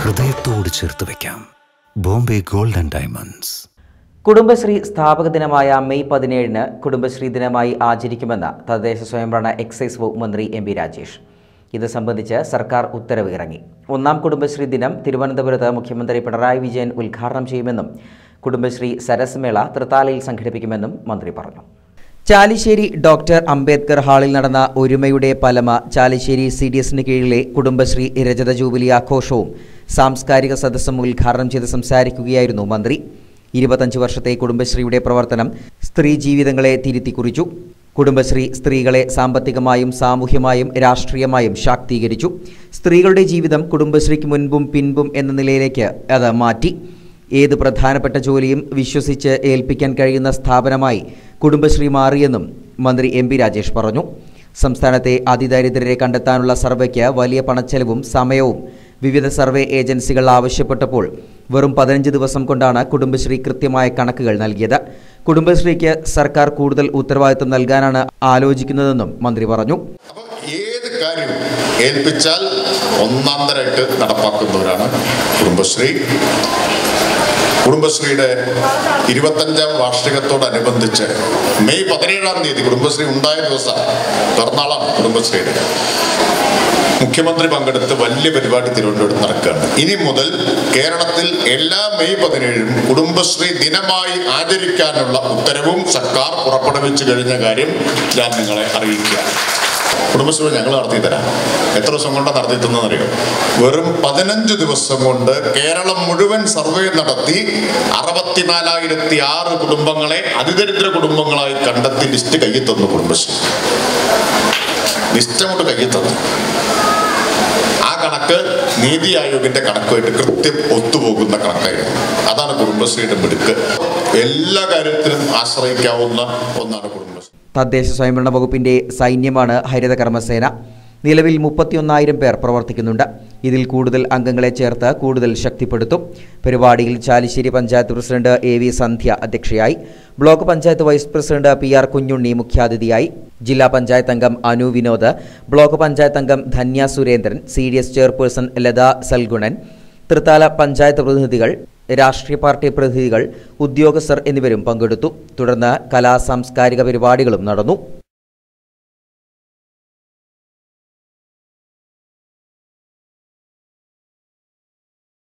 ഹൃദയത്തോട് ചേർത്ത് വെക്കാം Bombay gold and diamonds. Kudumbashree സ്ഥാപക ദിനമായ മെയ് 17-ന് കുടുംബശ്രീ ദിനമായി ആചരിക്കുമെന്ന് തദ്ദേശ സ്വയംഭരണ എക്സൈസ് വകുപ്പ് മന്ത്രി എം.ബി രാജേഷ്. ഇത് സംബന്ധിച്ച് സർക്കാർ ഉത്തരവ് ഇറങ്ങി. ഒന്നാം കുടുംബശ്രീ ദിനം തിരുവനന്തപുരത്ത് മുഖ്യമന്ത്രി പിണറായി വിജയൻ ഉദ്ഘാടനം ചെയ്യുമെന്നും കുടുംബശ്രീ സരസ് മേള തൃത്താലയിൽ സംഘടിപ്പിക്കുമെന്നും മന്ത്രി പറഞ്ഞു. ചാലിശ്ശേരി ഡോക്ടർ അംബേദ്കർ ഹാളിൽ നടന്ന ഒരുമയുടെ പലമ, ചാലിശ്ശേരി CDS കീഴിലെ കുടുംബശ്രീ രജത ജൂബിലി ആഘോഷവും സാംസ്കാരിക സദസ്സും ഉദ്ഘാടനം ചെയ്ത് സംസാരിക്കുകയായിരുന്നു മന്ത്രി. 25 വർഷത്തെ കുടുംബശ്രീയുടെ പ്രവർത്തനം സ്ത്രീ ജീവിതങ്ങളെ തിരുത്തിക്കുറിച്ചു. കുടുംബശ്രീ സ്ത്രീകളെ സാമ്പത്തികമായും സാമൂഹ്യമായും രാഷ്ട്രീയമായും ശാക്തീകരിച്ചു. സ്ത്രീകളുടെ ജീവിതം കുടുംബശ്രീക്ക് മുൻപും പിൻപും എന്ന നിലയിലേക്ക് അത് മാറ്റി. ഏത് പ്രധാനപ്പെട്ട ജോലിയും വിശ്വസിച്ച് ഏൽപ്പിക്കാൻ കഴിയുന്ന സ്ഥാപനമായി കുടുംബശ്രീ മാറിയെന്നും മന്ത്രി എം.ബി രാജേഷ് പറഞ്ഞു. സംസ്ഥാനത്തെ അതിദാരിദ്ര്യരെ കണ്ടെത്താനുള്ള സർവേക്ക് വലിയ പണച്ചെലവും സമയവും വിവിധ സർവേ ഏജൻസികൾ ആവശ്യപ്പെട്ടപ്പോൾ വെറും 15 ദിവസം കൊണ്ടാണ് കുടുംബശ്രീ കൃത്യമായ കണക്കുകൾ നൽകിയത്. കുടുംബശ്രീക്ക് സർക്കാർ കൂടുതൽ ഉത്തരവാദിത്വം നൽകാനാണ് ആലോചിക്കുന്നതെന്നും മന്ത്രി പറഞ്ഞു. ഏത് കാര്യം ഏൽപ്പിച്ചാൽ ഒന്നാന്തരമായിട്ട് നടപ്പാക്കുന്നവരാണ് കുടുംബശ്രീ. കുടുംബശ്രീയുടെ 25-ാം വാർഷികത്തോടനുബന്ധിച്ച് മെയ് 17-ാം തീയതി കുടുംബശ്രീ ഉണ്ടായ ദിവസം പിറന്നാളാണ് കുടുംബശ്രീയുടെ. മുഖ്യമന്ത്രി പങ്കെടുത്ത് വലിയ പരിപാടി തിരുവനന്തപുരത്ത് നടക്കുകയാണ്. ഇനി മുതൽ കേരളത്തിൽ എല്ലാ മെയ് 17-നും കുടുംബശ്രീ ദിനമായി ആചരിക്കാനുള്ള ഉത്തരവും സർക്കാർ പുറപ്പെടുവിച്ചു കഴിഞ്ഞ കാര്യം ഞാൻ നിങ്ങളെ അറിയിക്കുകയാണ്. കുടുംബശ്രീ ഞങ്ങൾ നടത്തി തരാം. എത്ര ദിവസം കൊണ്ട് നടത്തി തന്നറിയോ? വെറും 15 ദിവസം കൊണ്ട് കേരളം മുഴുവൻ സർവേ നടത്തി 64,006 കുടുംബങ്ങളെ അതിദരിദ്ര കുടുംബങ്ങളായി കണ്ടെത്തി ലിസ്റ്റ് കയ്യിൽ തന്നു. കുടുംബശ്രീ ലിസ്റ്റ് അങ്ങോട്ട് കയ്യിൽ തന്നു. ആ കണക്ക് നീതി ആയോഗിന്റെ കണക്കുമായിട്ട് കൃത്യം ഒത്തുപോകുന്ന കണക്കായിരുന്നു. അതാണ് കുടുംബശ്രീയുടെ മിടുക്ക്. എല്ലാ കാര്യത്തിലും ആശ്രയിക്കാവുന്ന ഒന്നാണ് കുടുംബശ്രീ. തദ്ദേശ സ്വയംഭരണ വകുപ്പിന്റെ സൈന്യമാണ് ഹരിത കർമ്മസേന. നിലവിൽ 31,000 പേർ പ്രവർത്തിക്കുന്നുണ്ട്. ഇതിൽ കൂടുതൽ അംഗങ്ങളെ ചേർത്ത് കൂടുതൽ ശക്തിപ്പെടുത്തും. പരിപാടിയിൽ ചാലിശ്ശേരി പഞ്ചായത്ത് പ്രസിഡന്റ് AV സന്ധ്യ അധ്യക്ഷയായി. Block panchayat vice president PR Kunjunni മുഖ്യാതിഥിയായി. ജില്ലാ പഞ്ചായത്ത് അംഗം അനു വിനോദ്, ബ്ലോക്ക് പഞ്ചായത്ത് അംഗം ധന്യ സുരേന്ദ്രൻ, CDS ചെയർപേഴ്സൺ ലതാ സൽഗുണൻ, തൃത്താല പഞ്ചായത്ത് പ്രതിനിധികൾ, രാഷ്ട്രീയ പാർട്ടി പ്രതിനിധികൾ, ഉദ്യോഗസ്ഥർ എന്നിവരും പങ്കെടുത്തു. തുടർന്ന് കലാ സാംസ്കാരിക പരിപാടികളും നടന്നു.